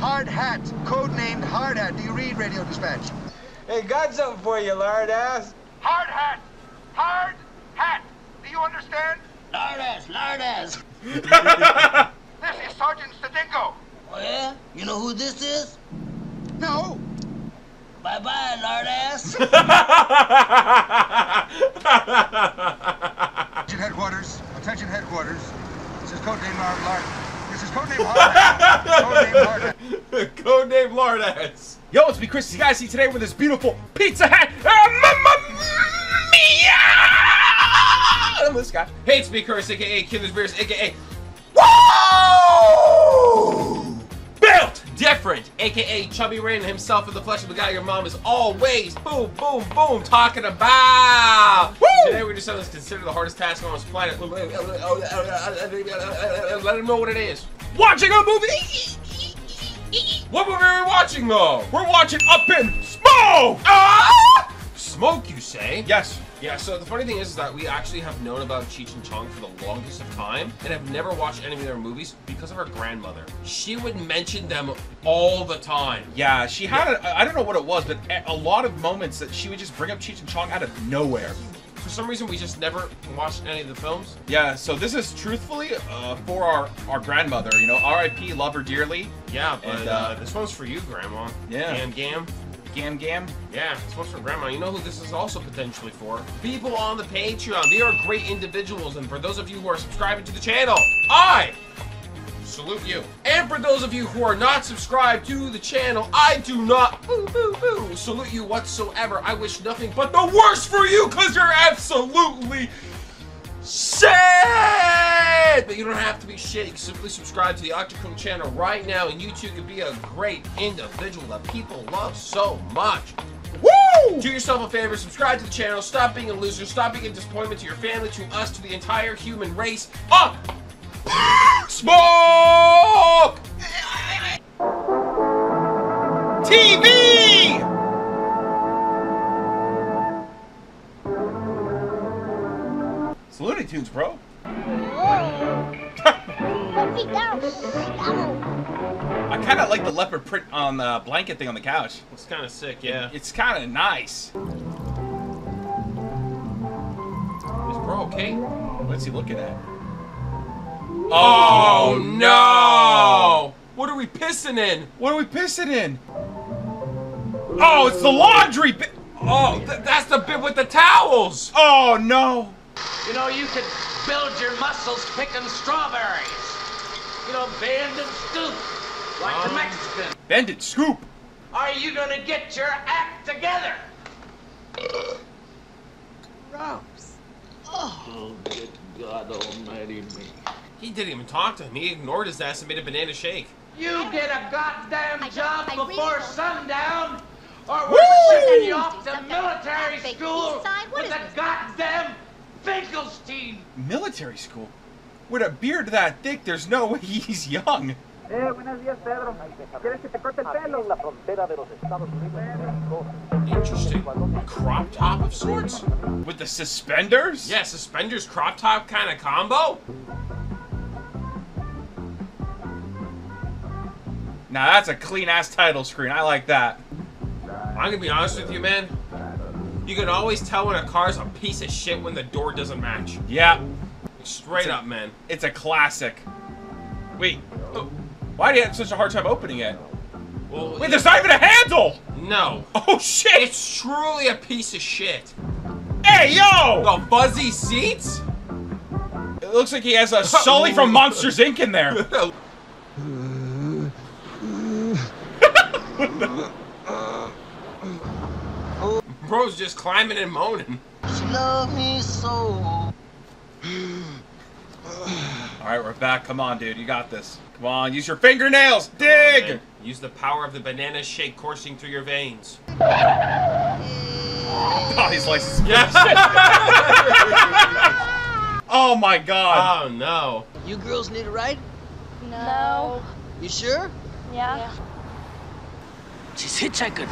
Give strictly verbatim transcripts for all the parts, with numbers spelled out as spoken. Hard Hat, codenamed Hard Hat. Do you read Radio Dispatch? Hey, got something for you, lard ass. Hard Hat! Hard Hat! Do you understand? Lard ass, lard ass. This is Sergeant Stadanko. Oh, yeah? You know who this is? No. Bye-bye, lard ass. Attention headquarters. Attention headquarters. This is codename Lard Lard. This is codename Lardass. Codename Lardass. Yo, it's me, Chris Stassi, today with this beautiful Pizza Hut. Uh, Mamma mia! I'm this guy. Hey, it's me, Chris, aka Killer's Beers, aka. Whoa! Built different, aka Chubby Raymond himself in the flesh of a guy your mom is always boom, boom, boom talking about. Woo! Today we're just going to consider the hardest task on this planet. Let him know what it is. Watching a movie! What movie are we watching though? We're watching Up in Smoke! Ah! Smoke, you say? Yes. Yeah, so the funny thing is, is that we actually have known about Cheech and Chong for the longest of time and have never watched any of their movies because of her grandmother. She would mention them all the time. Yeah, she had, yeah. A, I don't know what it was, but a lot of moments that she would just bring up Cheech and Chong out of nowhere. For some reason, we just never watched any of the films. Yeah, so this is truthfully uh, for our, our grandmother, you know, R I P, love her dearly. Yeah, but and, uh, uh, this one's for you, Grandma. Yeah. Gam Gam. Gam Gam? Yeah, this one's for Grandma. You know who this is also potentially for? People on the Patreon. They are great individuals, and for those of you who are subscribing to the channel, I salute you. And for those of you who are not subscribed to the channel, I do not boo, boo, boo, salute you whatsoever. I wish nothing but the worst for you because you're absolutely shit! But you don't have to be shit. You can simply subscribe to the OctoKrool channel right now and you too could be a great individual that people love so much. Woo! Do yourself a favor, subscribe to the channel, stop being a loser, stop being a disappointment to your family, to us, to the entire human race. Up! Smoke! T V! It's Looney Tunes, bro. I kind of like the leopard print on the blanket thing on the couch. It's kind of sick, yeah. It, it's kind of nice. Is bro okay? What's he looking at? Oh no! What are we pissing in? What are we pissing in? Oh, it's the laundry bit! Oh, th that's the bit with the towels! Oh no! You know, you could build your muscles picking strawberries. You know, bend and scoop, like um, the Mexican. Bend and scoop! Are you gonna get your act together? Gross. Oh, good God almighty me. He didn't even talk to him. He ignored his ass and made a banana shake. You get a goddamn job before sundown, or we're shipping you off to military school with a goddamn Finkelstein. Military school? With a beard that thick, there's no way he's young. Interesting. Crop top of sorts? With the suspenders? Yeah, suspenders, crop top kind of combo? Now that's a clean-ass title screen. I like that. I'm gonna be honest with you, man. You can always tell when a car's a piece of shit when the door doesn't match. Yeah. Straight up, man. It's a classic. Wait. Why do you have such a hard time opening it? Well, wait, there's not even a handle! No. Oh, shit! It's truly a piece of shit. Hey, yo! The fuzzy seats? It looks like he has a Sully from Monsters, Incorporated in there. Bro's just climbing and moaning. She loved me so. Alright, we're back. Come on, dude. You got this. Come on, use your fingernails. Dig! On, use the power of the banana shake coursing through your veins. Oh, he's licensed. Yeah. Oh my god. Oh no. You girls need a ride? No. You sure? Yeah. yeah. She's hitchhiking.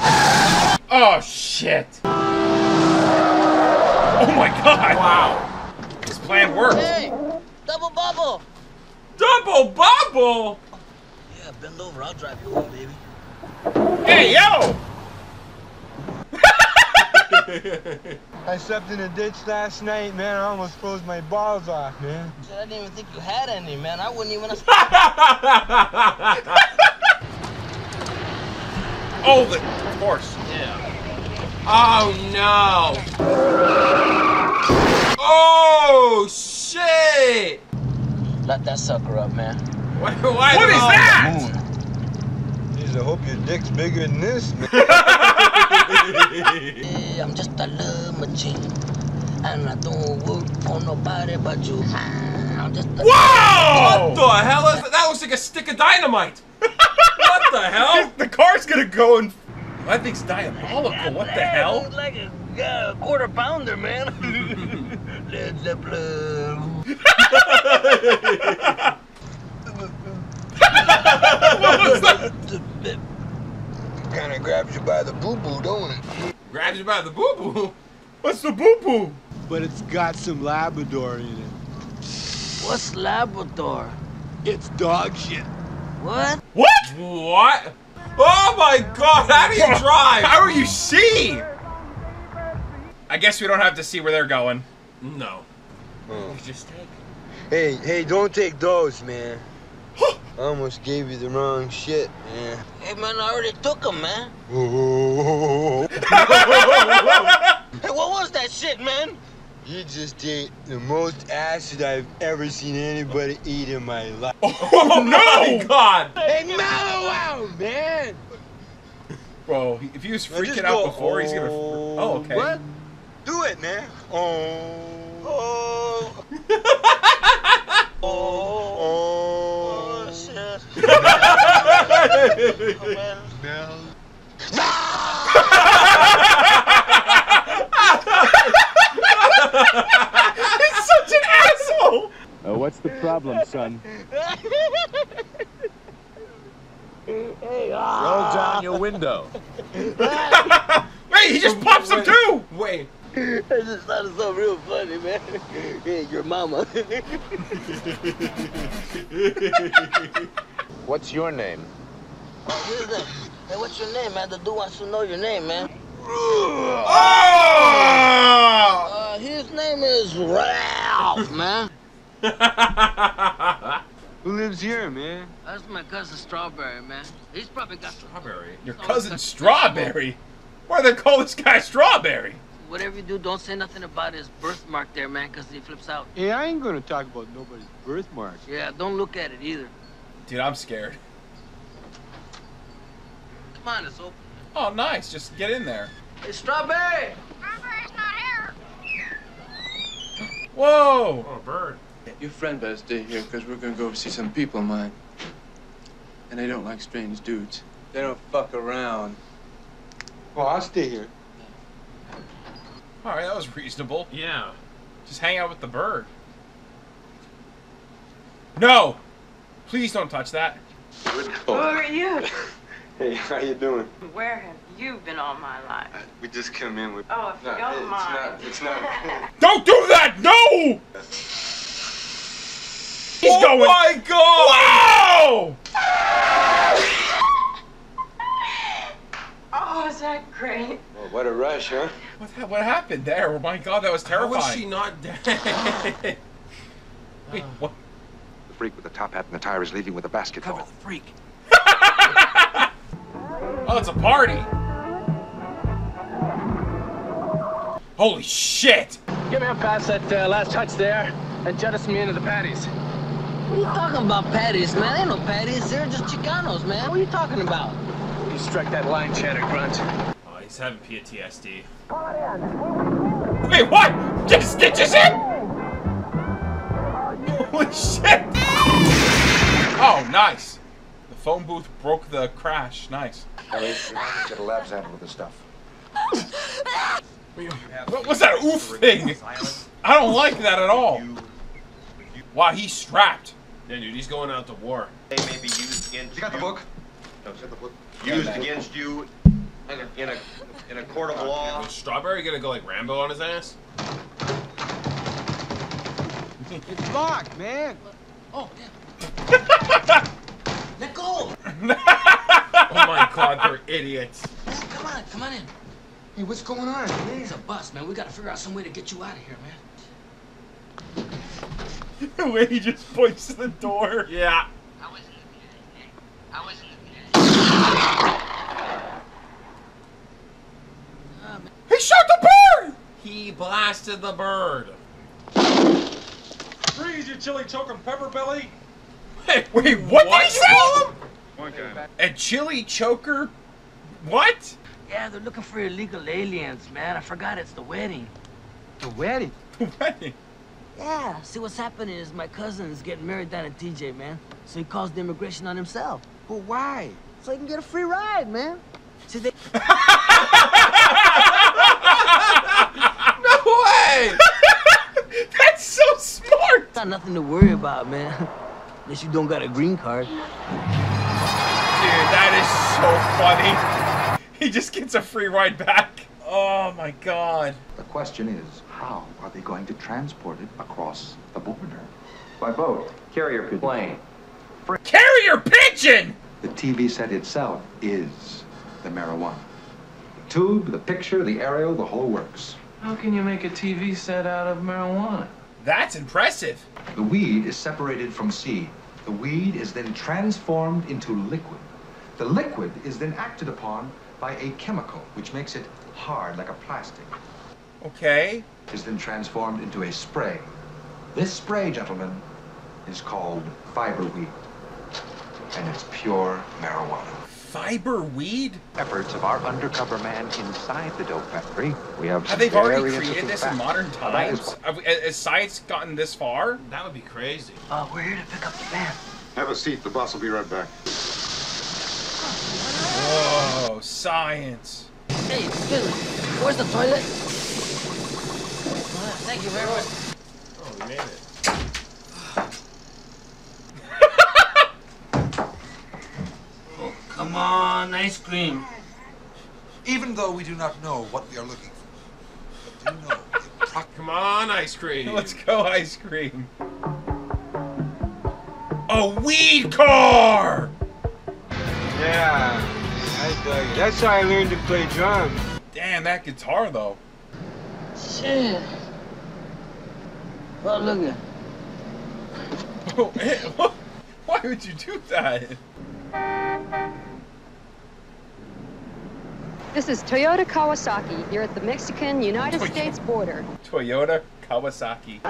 Oh shit! Oh my god! Wow! This plan worked. Hey, double bubble. Double bubble. Yeah, just bend over. I'll drive you home, baby. Hey, yo! I slept in a ditch last night, man. I almost froze my balls off, man. Shit, I didn't even think you had any, man. I wouldn't even have... Oh, the horse. Yeah. Oh, no. Oh, shit. Let that sucker up, man. What, what, what is that? Jeez, I hope your dick's bigger than this, man. Hey, I'm just a love machine. And I don't work for nobody but you. I'm just a... Whoa! What the hell is that? That looks like a stick of dynamite. What the hell? The car's gonna go and... That thing's diabolical. What the hell? It looks like a uh, quarter pounder, man. Led Zeppelin. What was that? Kind of grabs you by the boo-boo, don't it? Grabs you by the boo-boo? What's the boo-boo? But it's got some Labrador in it. What's Labrador? It's dog shit. What? What? What? Oh my god, how do you drive? How do you see? I guess we don't have to see where they're going. No. Oh. Just take... Hey, hey, don't take those, man. I almost gave you the wrong shit, man. Hey, man, I already took them, man. Hey, what was that shit, man? You just ate the most acid I've ever seen anybody eat in my life. Oh, no! God! Hey, mellow out, man! Bro, if he was freaking out before, he's gonna... Oh, okay. What? Do it, man. Oh... Oh. Oh. Oh. Oh, shit. Oh, man. No. No! He's such an asshole! Uh, what's the problem, son? Hey, ah. Roll down your window. Wait, he just pops him too! Wait. I just thought it was so real funny, man. Hey, your mama. What's your name? Oh, what hey, what's your name, man? The dude wants to know your name, man. Oh! Uh, his name is Ralph, man. Who lives here, man? That's my cousin Strawberry, man. He's probably got Strawberry. Your cousin Strawberry? Why do they call this guy Strawberry? Whatever you do, don't say nothing about his birthmark there, man, because he flips out. Hey, I ain't gonna talk about nobody's birthmark. Yeah, don't look at it either. Dude, I'm scared. Come on, it's open. Oh, nice. Just get in there. Hey, Strawberry! Strawberry's not here. Whoa! Oh, a bird. Your friend better stay here, because we're gonna go see some people of mine. And they don't like strange dudes. They don't fuck around. Well, I'll stay here. All right, that was reasonable. Yeah. Just hang out with the bird. No! Please don't touch that. Oh. Who are you? Hey, how you doing? Where have you been all my life? Uh, we just came in with... Oh, if no, you don't mind. It's not... It's not... Don't do that! No! He's oh going... Oh, my God! Wow! Oh, is that great? Well, what a rush, huh? What, ha what happened there? Oh, my God, that was terrifying. How was she not dead? Wait, what? The freak with the top hat and the tire is leaving with a basketball. Cover the freak. Oh, it's a party. Holy shit. Get me up past that uh, last hutch there and jettison me into the patties. What are you talking about patties, man? There ain't no patties. They're just Chicanos, man. What are you talking about? You struck that line, Chatter Grunt. Oh, he's having P T S D. Come on in. Wait, what? Get stitches in? Holy shit! Oh, nice. The phone booth broke the crash. Nice. Harry, get a lab sample of this stuff. What was that oof thing? I don't like that at all. Wow, he's strapped. Yeah, dude, he's going out to war. They may be used against you. Got the book. No, got the book. Used against you in a, in a, in a court of law. Was Strawberry gonna go like Rambo on his ass? It's locked, man. Oh, yeah. Let go. Oh my God, they're idiots. Man, come on, come on in. Hey, what's going on, man? It's a bust, man. We gotta figure out some way to get you out of here, man. The way he just points to the door. Yeah. I wasn't looking at it. I wasn't looking at it. He shot the bird! He blasted the bird. Freeze, you chili choking pepper belly. Wait, wait, what, what did you call him? Okay. A chili choker? What? Yeah, they're looking for illegal aliens, man. I forgot it's the wedding. The wedding? The wedding? Yeah, see what's happening is my cousin's getting married down at T J, man. So he calls the immigration on himself. Well, why? So he can get a free ride, man. See, they... No way! That's so smart! It's not nothing to worry about, man. Unless you don't got a green card. Dude, that is so funny. He just gets a free ride back. Oh my God. The question is, how are they going to transport it across the border? By boat, carrier plane. Carrier pigeon! The T V set itself is the marijuana. The tube, the picture, the aerial, the whole works. How can you make a T V set out of marijuana? That's impressive. The weed is separated from seed. The weed is then transformed into liquid. The liquid is then acted upon by a chemical, which makes it hard like a plastic. Okay. Is then transformed into a spray. This spray, gentlemen, is called fiberweed. And it's pure marijuana. Fiberweed? Efforts of our undercover man inside the dope factory. We have. Have they already created this in modern times? Has science gotten this far? That would be crazy. Uh, we're here to pick up the van. Have a seat. The boss will be right back. Whoa, science. Hey, excuse me. Where's the toilet? Well, thank you very much. Oh, we made it. Come on, ice cream. Even though we do not know what we are looking for, we do know. Come on, ice cream. Let's go, ice cream. A weed car! Yeah, I dug it. That's how I learned to play drums. Damn, that guitar, though. Shit. Well, look at. Why would you do that? This is Toyota Kawasaki. You're at the Mexican-United States border. Toyota Kawasaki.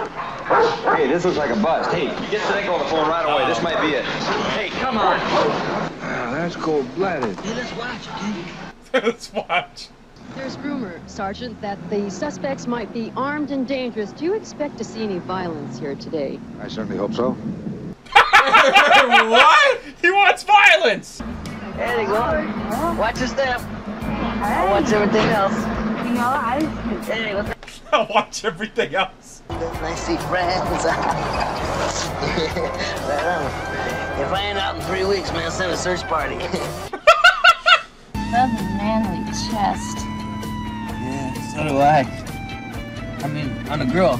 Hey, this looks like a bust. Hey, you get Stadanko on the phone right away. Uh, this might be it. Hey, come on. Oh, that's cold-blooded. Hey, let's watch, okay? Let's watch. There's rumor, Sergeant, that the suspects might be armed and dangerous. Do you expect to see any violence here today? I certainly hope so. What? He wants violence! There they go. Watch your step. I watch everything else. You know, I I watch everything else. I see friends. Right on. If I ain't out in three weeks, man, send a search party. Love his manly chest. Yeah, so do I. I mean, on a girl.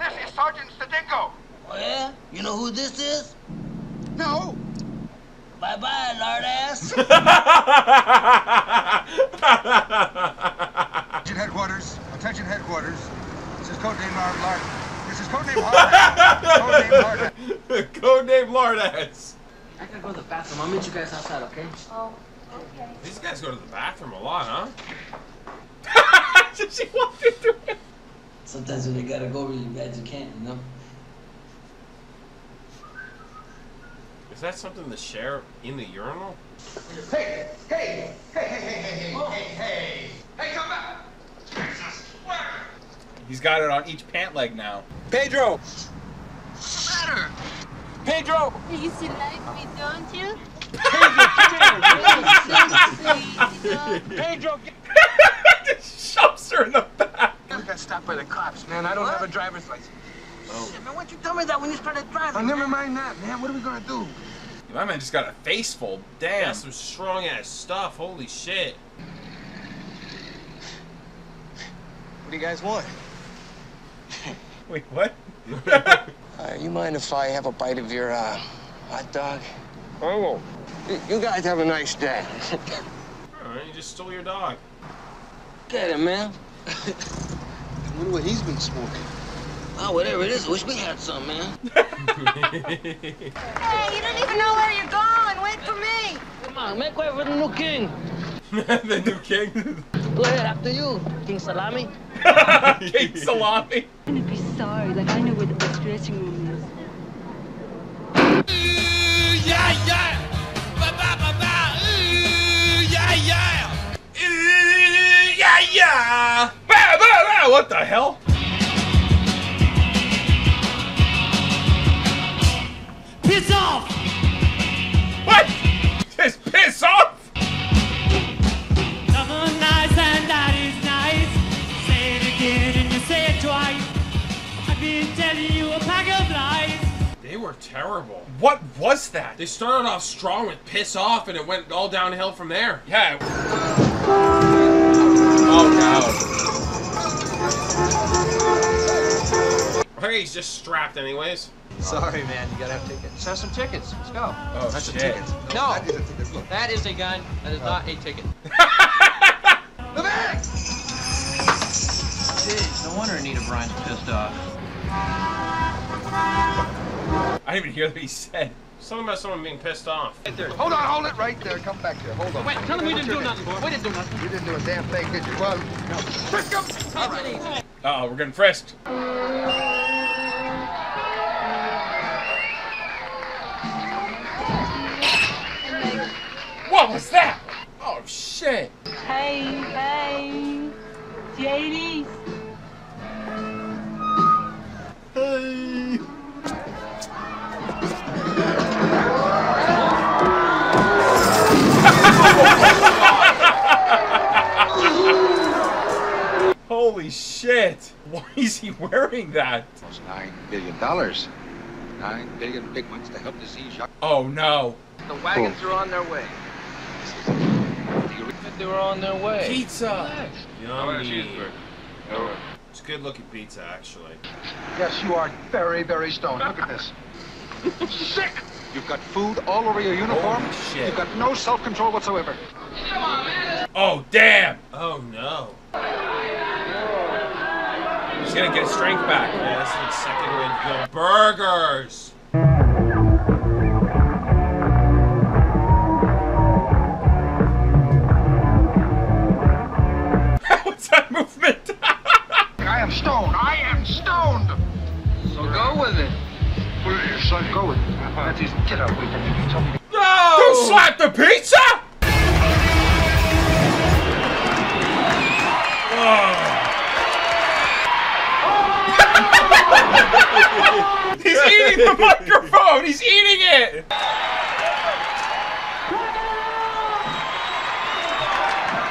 This is Sergeant Stadanko. Oh yeah? You know who this is? No. Bye bye, lard ass. Attention headquarters. Attention headquarters. This is codename lard, lard. This is codename lard ass. Codename lard ass. Codename lard ass. I gotta go to the bathroom. I'll meet you guys outside, okay? Oh, okay. These guys go to the bathroom a lot, huh? Did she walk through it? Sometimes when they gotta go really bad, you can't, you know? Is that something to share in the urinal? Hey! Hey! Hey! Hey! Hey! Hey! Hey! Hey! Come back! Jesus! He's got it on each pant leg now. Pedro! What's the matter? Pedro! You used to like me, don't you? Pedro! Pedro! Just shoves her in the back. I got stopped by the cops, man. I don't what? have a driver's license. Oh. Shit, man, why'd you tell me that when you started driving? Oh, never mind that, man. What are we gonna do? My man just got a face full. Damn. That's some strong ass stuff. Holy shit. What do you guys want? Wait, what? Uh, you mind if I have a bite of your uh, hot dog? I won't. You, you guys have a nice day. All right, you just stole your dog. Get him, man. I wonder what he's been smoking. Oh, whatever it is, I wish we had some, man. Hey, you don't even know where you're going. Wait for me. Come on, make way for the new king. The new king? Go ahead, after you, King Salami. King Salami? I'm gonna be sorry, like I know where the best dressing room is. Ooh, yeah, yeah! Ba ba ba ba! Ooh, yeah, yeah! Ooh, yeah, yeah! Ba ba ba! What the hell? Piss off! What? Just piss off? They were terrible. What was that? They started off strong with piss off and it went all downhill from there. Yeah. Oh, God. Okay, he's just strapped anyways. Sorry, man. You gotta have tickets. Let's have some tickets. Let's go. Oh, that's shit. A ticket. No, no. That is a ticket. Look. That is a gun. That is oh. not a ticket. The bag! Jeez, no wonder Anita Bryant's pissed off. I didn't even hear what he said. Something about someone being pissed off. Right there. Hold on, hold it right there. Come back here. Hold on. Wait, tell him we didn't do nothing, boy. We didn't do nothing. You didn't do a damn thing, did you? Well, no. Frisk him! All right. Uh-oh, we're getting frisked. What was that? Oh, shit. Hey, hey. J D. Hey. Holy shit! Why is he wearing that? Almost nine billion dollars. Nine billion big ones to help the sea shark. Oh no! The wagons oh. are on their way. They were on their way. Pizza. Yummy. Oh. It's a good-looking pizza, actually. Yes, you are very, very stoned. Look at this. Sick! You've got food all over your uniform. Holy shit. You've got no self-control whatsoever. Come on, man! Oh, damn! Oh, no. He's gonna get his strength back. Yeah, this is the second win. Yo, burgers! What's that movement? I am stoned. I am stoned. So go with it. So go with it. That is, get up with it. You told me. No! You slapped the pizza? Oh. He's eating the microphone. He's eating it.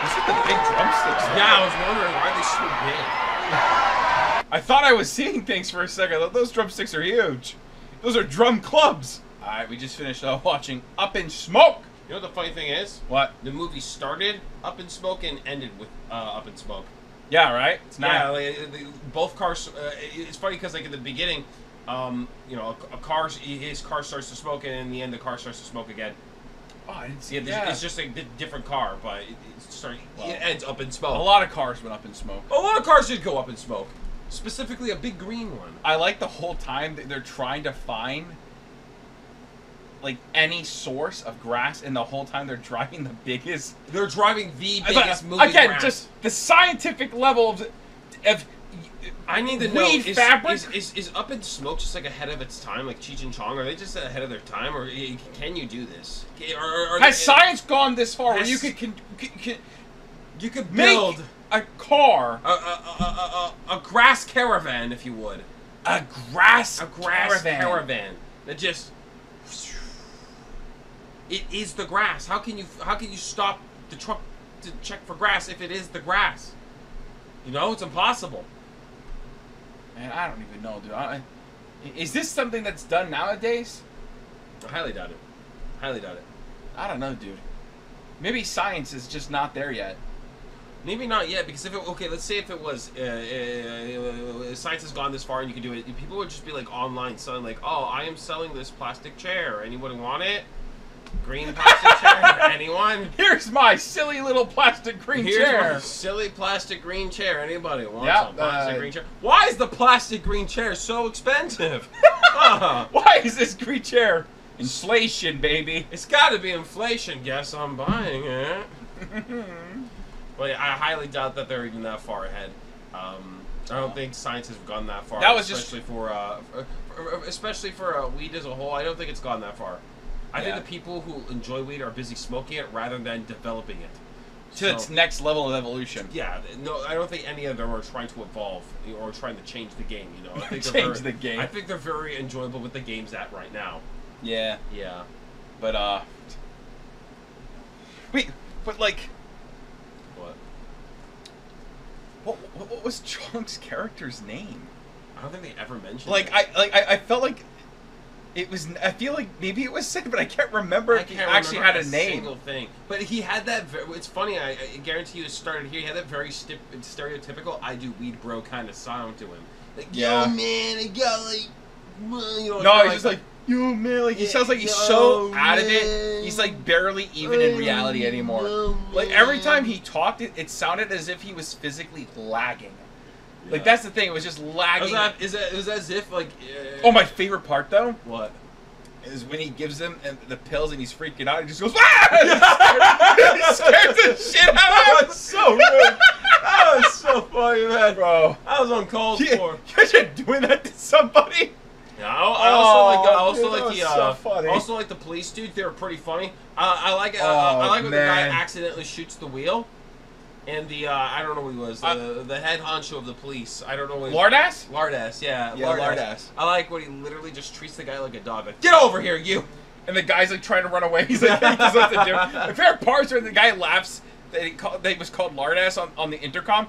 Is it the big drumsticks? Yeah, I was wondering why they so big. I thought I was seeing things for a second. I thought those drumsticks are huge. Those are drum clubs. All right, we just finished uh, watching Up in Smoke. You know what the funny thing is? What? The movie started Up in Smoke and ended with uh, Up in Smoke. Yeah, right? It's not. Yeah, like, they, both cars. Uh, it's funny because like at the beginning, um, you know, a, a car, his car starts to smoke, and in the end, the car starts to smoke again. Oh, I didn't see it. Yeah. It's just a different car, but it, started, well, it ends up in smoke. A lot of cars went up in smoke. A lot of cars did go up in smoke. Specifically a big green one. I like the whole time that they're trying to find like any source of grass, and the whole time they're driving the biggest... They're driving the biggest moving Again, grass. Just the scientific level of... of I need to know, is, is, is, is Up in Smoke just like ahead of its time, like Cheech and Chong? Are they just ahead of their time, or can you do this? Are, are has they, science it, gone this far where you could, can, can, can, you could build make a car, a, a, a, a, a grass caravan, if you would. A grass, a grass caravan. caravan that just, it is the grass. How can you, how can you stop the truck to check for grass if it is the grass? You know, it's impossible. Man, I don't even know, dude. I, is this something that's done nowadays? I highly doubt it. Highly doubt it. I don't know, dude. Maybe science is just not there yet. Maybe not yet, because if it, okay, let's say if it was, uh, uh, science has gone this far and you can do it, people would just be like online selling, like, oh, I am selling this plastic chair. Anyone want it? Green plastic chair, anyone? Here's my silly little plastic green Here's chair. Here's my silly plastic green chair. Anybody wants yep, a plastic uh, green chair? Why is the plastic green chair so expensive? uh. Why is this green chair? Inflation, baby. It's got to be inflation. Guess I'm buying it. Well, yeah, I highly doubt that they're even that far ahead. Um, I don't think science has gone that far. That was especially just for, uh, for especially for uh, weed as a whole. I don't think it's gone that far. I yeah. think the people who enjoy weed are busy smoking it rather than developing it. To so, its next level of evolution. Yeah, no, I don't think any of them are trying to evolve or trying to change the game, you know. I think change very, the game. I think they're very enjoyable with the game's at right now. Yeah. Yeah. But, uh... Wait, but, like... What? What, what, what was Chong's character's name? I don't think they ever mentioned like, it. I, like, I, I felt like... It was. I feel like maybe it was said, but I can't remember if he actually had a name. Single thing, but he had that. It's funny. I, I guarantee you, it started here. He had that very stip, stereotypical "I do weed, bro" kind of sound to him. Like, yeah. Yo, man, I got like. You know, no, like, he's just like, yo, man. Like he yeah, sounds like he's so man. out of it. He's like barely even in reality anymore. Yo, like every time he talked, it it sounded as if he was physically lagging. Yeah. Like, that's the thing. It was just lagging. It was, is that, is that as if, like... Uh, oh, my favorite part, though? What? Is when he gives him the pills and he's freaking out. He just goes, ah! He scares the shit out of him. That was so rude. That was so funny, man. Bro. I was uncalled yeah, for. You're doing that to somebody? Yeah, I, I also oh, like, I also dude, like the, uh, so also like the police dude. They were pretty funny. Uh, I like, uh, oh, I like when man. the guy accidentally shoots the wheel. And the, uh, I don't know what he was, the, uh, the head honcho of the police. I don't know what he was. Lardass? Lardass, yeah. Yeah, Lardass. Lardass. I like when he literally just treats the guy like a dog. Like, get over here, you! And the guy's, like, trying to run away. He's like, he doesn't have to do it. The favorite parts where the guy laughs that he called, that was called Lardass on, on the intercom.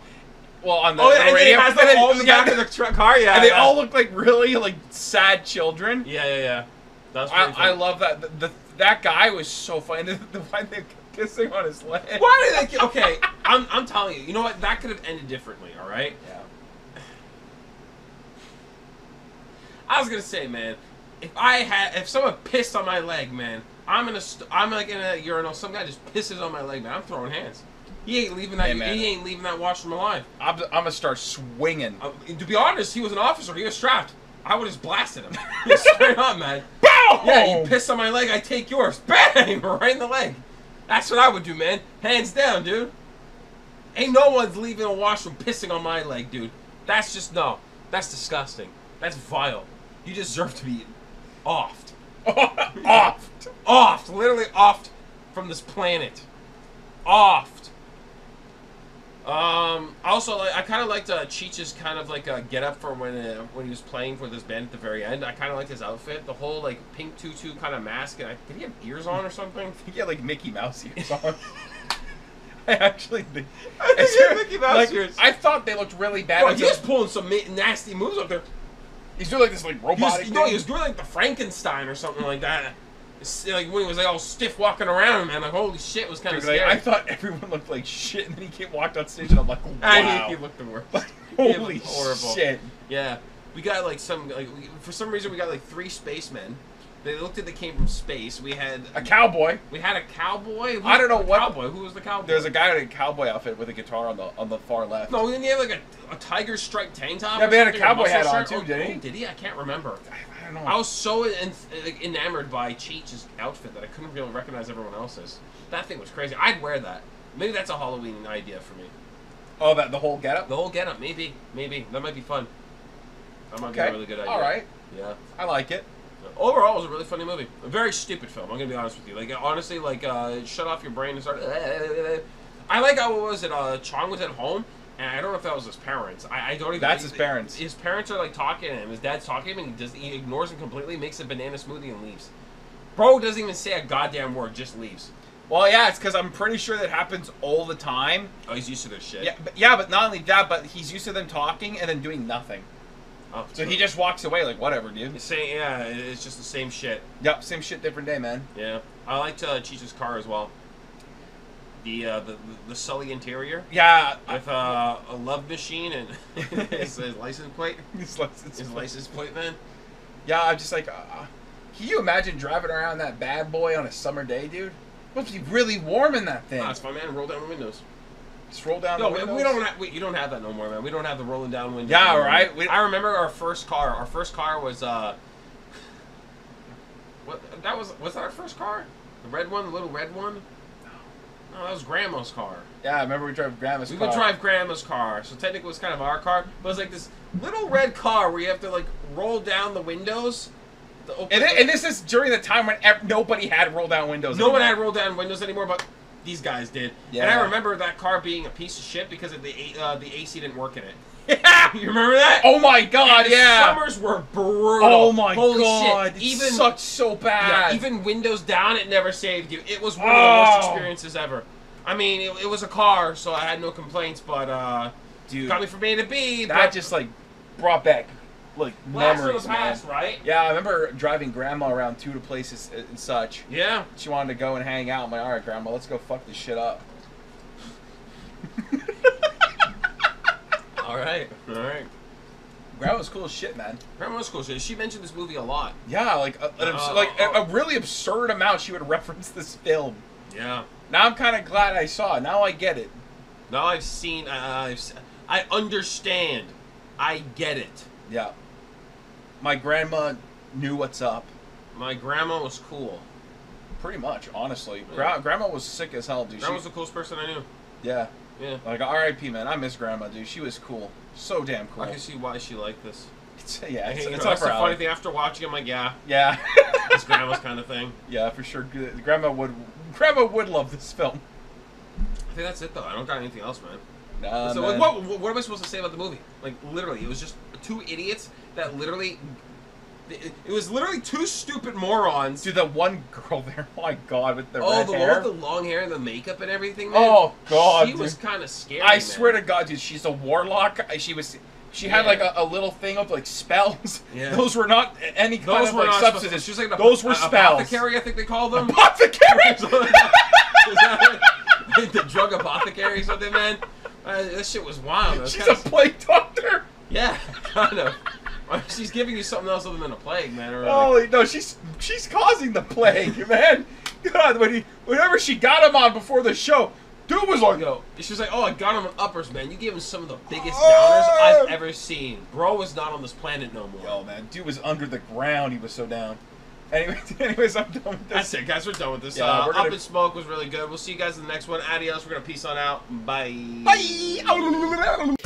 Well, on the, oh, yeah, the radio. Oh, and then he has them all in the back of the truck car, yeah. And they all look like really, like, sad children. Yeah, yeah, yeah. That's I, I love that. The, the, that guy was so funny. The, the one that... Kissing on his leg. Why did they kiss? Okay, I'm, I'm telling you. You know what? That could have ended differently, all right? Yeah. I was going to say, man, if I had, if someone pissed on my leg, man, I'm in a, I'm like in a urinal, some guy just pisses on my leg, man, I'm throwing hands. He ain't leaving that, hey, he ain't leaving that washroom alive. I'm, I'm going to start swinging. Uh, to be honest, he was an officer. He was strapped. I would have just blasted him. Straight up, man. Bow! Yeah, you pissed on my leg, I take yours. Bang! Right in the leg. That's what I would do, man. Hands down, dude. Ain't no one's leaving a washroom pissing on my leg, dude. That's just, no. That's disgusting. That's vile. You deserve to be offed. Offed. Offed. Literally offed from this planet. Offed. Um, also, like, I kind of liked uh, Cheech's kind of, like, uh, get-up for when uh, when he was playing for this band at the very end. I kind of liked his outfit. The whole, like, pink tutu kind of mask. And I, did he have ears on or something? I think he had, like, Mickey Mouse ears on. I actually think... I think he had Mickey Mouse like, ears. I thought they looked really bad. Well, he was pulling some nasty moves up there. He's doing, like, this, like, robotic thing. No, he was doing, like, the Frankenstein or something like that. Like when he was like all stiff walking around, man, like holy shit, it was kind of scary. Like, I thought everyone looked like shit, and then he came, walked on stage, and I'm like, wow. I he looked the worst. Like, holy horrible. shit. Yeah, we got like some like we, for some reason we got like three spacemen. They looked like they came from space. We had a cowboy. We had a cowboy. Who, I don't know what cowboy. Who was the cowboy? There's a guy in a cowboy outfit with a guitar on the on the far left. No, didn't he have like a, a tiger stripe tank top? Yeah, but he had a cowboy hat on too, didn't he? Did he? I can't remember. I don't know. I was so en like, enamored by Cheech's outfit that I couldn't really recognize everyone else's. That thing was crazy. I'd wear that. Maybe that's a Halloween idea for me. Oh, that the whole getup. The whole getup. Maybe, maybe that might be fun. That might okay. be a really good idea. All right. Yeah, I like it. Overall, it was a really funny movie. A very stupid film, I'm gonna be honest with you. Like, honestly, like, uh, shut off your brain and start... I like how, what was it, uh, Chong was at home, and I don't know if that was his parents. I, I don't even... That's his parents. His parents are, like, talking to him. His dad's talking to him, and he, just, he ignores him completely, makes a banana smoothie, and leaves. Bro doesn't even say a goddamn word, just leaves. Well, yeah, it's because I'm pretty sure that happens all the time. Oh, he's used to this shit. Yeah, but, yeah, but not only that, but he's used to them talking and then doing nothing. Oh, so true. He just walks away like, whatever, dude. Same, yeah, it's just the same shit. Yep, same shit, different day, man. Yeah. I liked uh, Cheech's car as well. the uh, the the Sully interior. Yeah, with uh, a love machine and his, his license plate. His license. His plate. license plate, man. Yeah, I'm just like, uh, can you imagine driving around that bad boy on a summer day, dude? It must be really warm in that thing. Nah, it's fine, man. Roll down the windows. Just roll down no, the windows. No, we don't. Have, we, you don't have that no more, man. We don't have the rolling down windows. Yeah, right. We, I remember our first car. Our first car was. Uh, what that was? Was that our first car? The red one, the little red one. No, that was Grandma's car. Yeah, I remember we drove Grandma's we car. We would drive Grandma's car, so technically it was kind of our car. But it was like this little red car where you have to, like, roll down the windows. To open and, it, and this is during the time when nobody had roll-down windows No anymore. one had roll-down windows anymore, but these guys did. Yeah. And I remember that car being a piece of shit because of the uh, the A C didn't work in it. Yeah! You remember that? Oh, my God, and yeah. The summers were brutal. Oh, my Holy God. Shit. It even, sucked so bad. Yeah, even windows down, it never saved you. It was one oh. of the worst experiences ever. I mean, it, it was a car, so I had no complaints, but, uh, dude, got me from A to B. That but, just, like, brought back, like, memories, the past, man. Right? Yeah, I remember driving Grandma around, too, to places and such. Yeah. She wanted to go and hang out. I'm like, all right, Grandma, let's go fuck this shit up. All right, all right. Grandma's cool as shit, man. Grandma's cool as shit. She mentioned this movie a lot. Yeah, like a, an uh, like uh, a really absurd amount. She would reference this film. Yeah. Now I'm kind of glad I saw it. Now I get it. Now I've seen. Uh, I've. I understand. I get it. Yeah. My grandma knew what's up. My grandma was cool. Pretty much, honestly. Yeah. Gra grandma was sick as hell, dude. Grandma was the coolest person I knew. Yeah. Yeah. Like, R I P, man. I miss Grandma, dude. She was cool. So damn cool. I can see why she liked this. It's, yeah, it's, it's that's the funny thing. After watching it, I'm like, yeah. Yeah. It's Grandma's kind of thing. Yeah, for sure. Grandma would Grandma would love this film. I think that's it, though. I don't got anything else, man. Nah, so, man. What, what, what am I supposed to say about the movie? Like, literally, it was just two idiots that literally... It was literally two stupid morons. Dude, that one girl there, oh my God, with the oh, red the hair. Oh, the long hair and the makeup and everything, man. Oh, God, She dude. was kind of scary, I man. swear to God, dude, she's a warlock. She was... She yeah. had, like, a, a little thing of, like, spells. Yeah. Those were not any kind Those of, like, substances. She was like an Those were uh, spells. Apothecary, I think they call them. Apothecary? The drug apothecary or something, man? Uh, that shit was wild. Was she's a plague of... doctor. Yeah, kind of. She's giving you something else other than a plague, man. Or Holy like... no, she's she's causing the plague, man. God, when he, whenever she got him on before the show, dude was like, "Yo," she was like, "Oh, I got him on uppers, man. You gave him some of the biggest oh. downers I've ever seen. Bro was not on this planet no more." Yo, man, dude was under the ground. He was so down. Anyway, anyways, I'm done with this. That's it, guys. We're done with this. Yeah, uh, gonna... Up in Smoke was really good. We'll see you guys in the next one. Adios. We're gonna peace on out. Bye. Bye.